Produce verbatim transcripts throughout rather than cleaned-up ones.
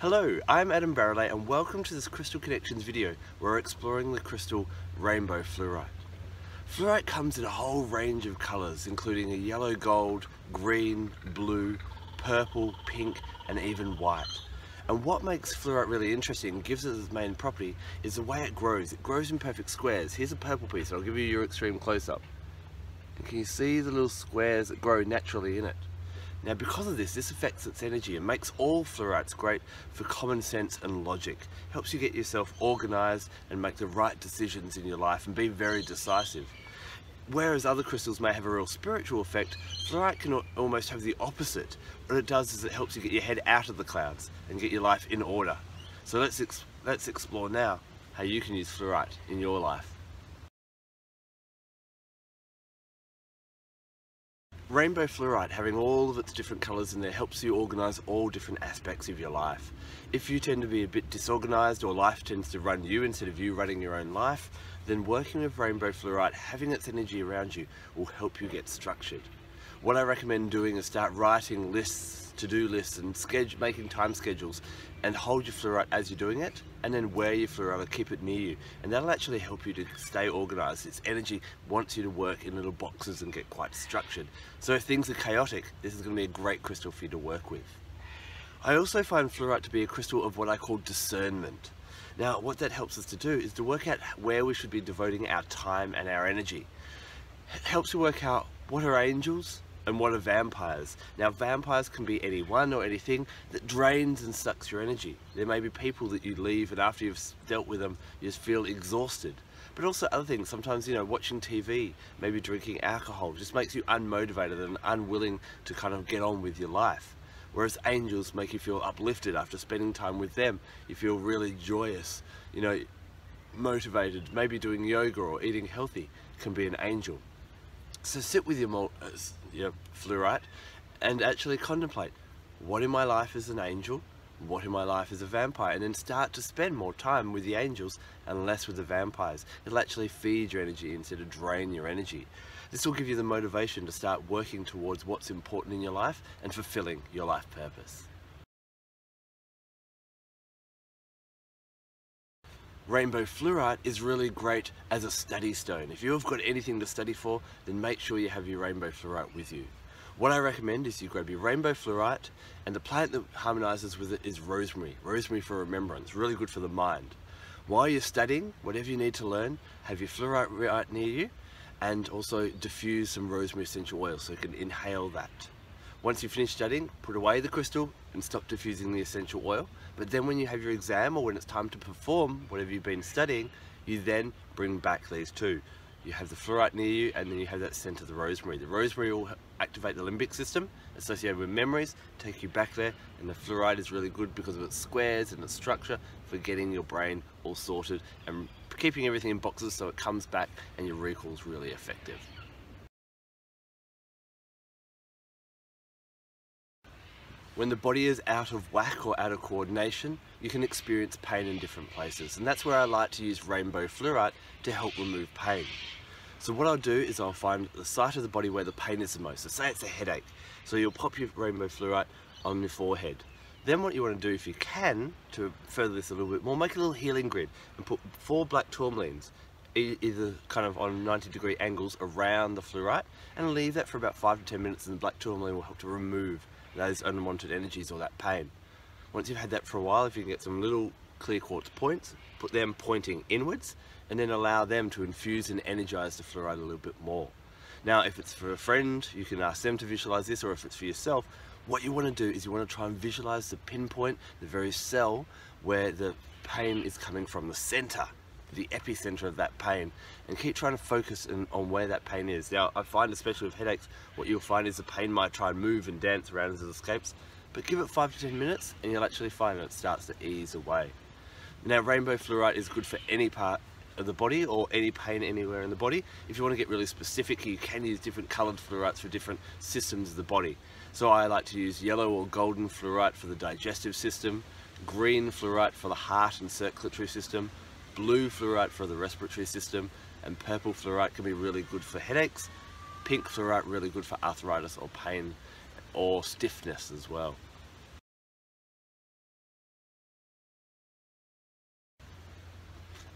Hello, I'm Adam Barralet and welcome to this Crystal Connections video where we're exploring the crystal Rainbow Fluorite. Fluorite comes in a whole range of colours including a yellow gold, green, blue, purple, pink and even white. And what makes fluorite really interesting and gives it its main property is the way it grows. It grows in perfect squares. Here's a purple piece and I'll give you your extreme close-up. Can you see the little squares that grow naturally in it? Now because of this, this affects its energy and makes all fluorites great for common sense and logic. Helps you get yourself organised and make the right decisions in your life and be very decisive. Whereas other crystals may have a real spiritual effect, fluorite can almost have the opposite. What it does is it helps you get your head out of the clouds and get your life in order. So let's, ex let's explore now how you can use fluorite in your life. Rainbow Fluorite, having all of its different colours in there, helps you organise all different aspects of your life. If you tend to be a bit disorganised or life tends to run you instead of you running your own life, then working with Rainbow Fluorite, having its energy around you, will help you get structured. What I recommend doing is start writing lists, to-do lists and schedule, making time schedules, and hold your fluorite as you're doing it, and then wear your fluorite or keep it near you, and that'll actually help you to stay organised. Its energy wants you to work in little boxes and get quite structured. So if things are chaotic, this is going to be a great crystal for you to work with. I also find fluorite to be a crystal of what I call discernment. Now what that helps us to do is to work out where we should be devoting our time and our energy. It helps you work out what are angels, and what are vampires? Now vampires can be anyone or anything that drains and sucks your energy. There may be people that you leave and after you've dealt with them you just feel exhausted. But also other things, sometimes you know watching T V, maybe drinking alcohol just makes you unmotivated and unwilling to kind of get on with your life. Whereas angels make you feel uplifted after spending time with them. You feel really joyous, you know, motivated. Maybe doing yoga or eating healthy can be an angel. So sit with your, mul uh, your fluorite and actually contemplate what in my life is an angel, what in my life is a vampire, and then start to spend more time with the angels and less with the vampires. It'll actually feed your energy instead of drain your energy. This will give you the motivation to start working towards what's important in your life and fulfilling your life purpose. Rainbow Fluorite is really great as a study stone. If you've got anything to study for, then make sure you have your Rainbow Fluorite with you. What I recommend is you grab your Rainbow Fluorite, and the plant that harmonises with it is rosemary. Rosemary for remembrance, really good for the mind. While you're studying, whatever you need to learn, have your fluorite right near you, and also diffuse some rosemary essential oil so you can inhale that. Once you finish studying, put away the crystal and stop diffusing the essential oil. But then when you have your exam or when it's time to perform whatever you've been studying, you then bring back these two. You have the fluorite near you and then you have that scent of the rosemary. The rosemary will activate the limbic system associated with memories, take you back there, and the fluorite is really good because of its squares and its structure for getting your brain all sorted and keeping everything in boxes so it comes back and your recall is really effective. When the body is out of whack or out of coordination, you can experience pain in different places, and that's where I like to use Rainbow Fluorite to help remove pain. So what I'll do is I'll find the site of the body where the pain is the most. So say it's a headache, so you'll pop your Rainbow Fluorite on your forehead. Then what you want to do, if you can, to further this a little bit more, make a little healing grid and put four black tourmalines, either kind of on ninety degree angles around the fluorite, and leave that for about five to ten minutes, and the black tourmaline will help to remove those unwanted energies or that pain. Once you've had that for a while, if you can get some little clear quartz points, put them pointing inwards and then allow them to infuse and energize the fluorite a little bit more. Now if it's for a friend, you can ask them to visualize this, or if it's for yourself, what you want to do is you want to try and visualize the pinpoint, the very cell where the pain is coming from, the center, the epicenter of that pain, and keep trying to focus in, on where that pain is. Now I find, especially with headaches, what you'll find is the pain might try and move and dance around as it escapes, but give it five to ten minutes and you'll actually find that it starts to ease away. Now Rainbow Fluorite is good for any part of the body or any pain anywhere in the body. If you want to get really specific, you can use different coloured fluorites for different systems of the body. So I like to use yellow or golden fluorite for the digestive system, green fluorite for the heart and circulatory system, blue fluorite for the respiratory system, and purple fluorite can be really good for headaches, pink fluorite really good for arthritis or pain or stiffness as well.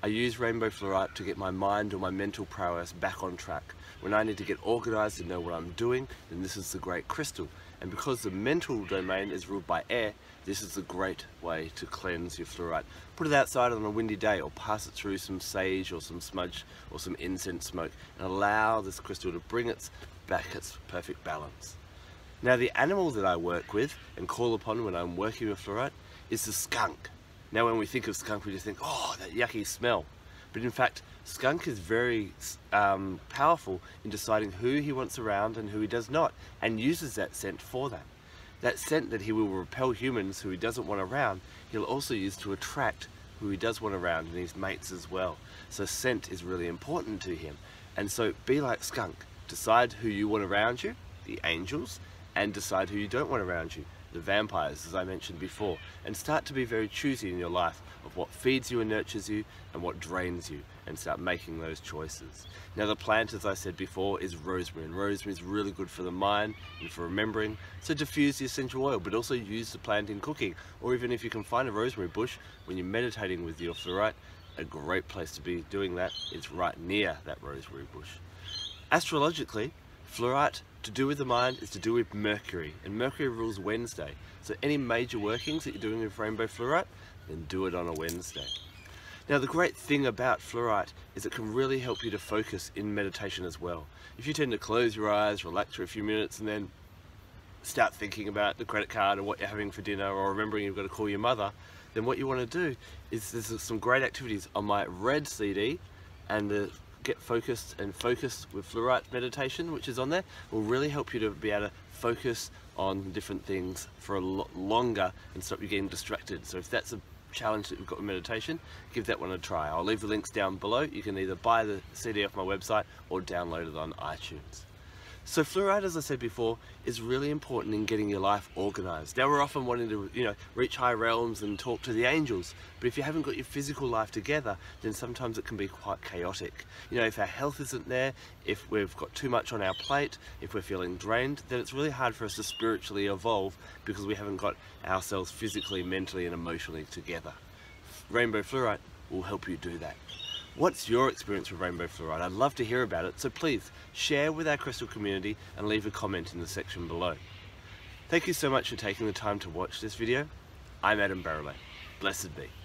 I use Rainbow Fluorite to get my mind or my mental prowess back on track. When I need to get organised and know what I'm doing, then this is the great crystal. And because the mental domain is ruled by air, this is a great way to cleanse your fluorite. Put it outside on a windy day, or pass it through some sage or some smudge or some incense smoke, and allow this crystal to bring it back its perfect balance. Now, the animal that I work with and call upon when I'm working with fluorite is the skunk. Now, when we think of skunk, we just think, oh, that yucky smell. But in fact, skunk is very um, powerful in deciding who he wants around and who he does not, and uses that scent for that. That scent that he will repel humans who he doesn't want around, he'll also use to attract who he does want around, and his mates as well. So scent is really important to him. And so be like skunk. Decide who you want around you, the angels, and decide who you don't want around you, the vampires, as I mentioned before, and start to be very choosy in your life of what feeds you and nurtures you and what drains you, and start making those choices. Now, the plant, as I said before, is rosemary, and rosemary is really good for the mind and for remembering, so diffuse the essential oil, but also use the plant in cooking, or even if you can find a rosemary bush when you're meditating with your fluorite, a great place to be doing that is right near that rosemary bush. Astrologically, fluorite, to do with the mind, is to do with Mercury, and Mercury rules Wednesday. So any major workings that you're doing with Rainbow Fluorite, then do it on a Wednesday. Now, the great thing about fluorite is it can really help you to focus in meditation as well. If you tend to close your eyes, relax for a few minutes, and then start thinking about the credit card or what you're having for dinner, or remembering you've got to call your mother, then what you want to do is, there's some great activities on my red C D, and the Get Focused and Focused with Fluorite meditation, which is on there, will really help you to be able to focus on different things for a lot longer and stop you getting distracted. So if that's a challenge that you've got with meditation, give that one a try. I'll leave the links down below. You can either buy the C D off my website or download it on iTunes. So fluorite, as I said before, is really important in getting your life organised. Now, we're often wanting to, you know, reach high realms and talk to the angels, but if you haven't got your physical life together, then sometimes it can be quite chaotic. You know, if our health isn't there, if we've got too much on our plate, if we're feeling drained, then it's really hard for us to spiritually evolve because we haven't got ourselves physically, mentally and emotionally together. Rainbow Fluorite will help you do that. What's your experience with Rainbow Fluorite? I'd love to hear about it, so please share with our crystal community and leave a comment in the section below. Thank you so much for taking the time to watch this video. I'm Adam Barralet. Blessed be.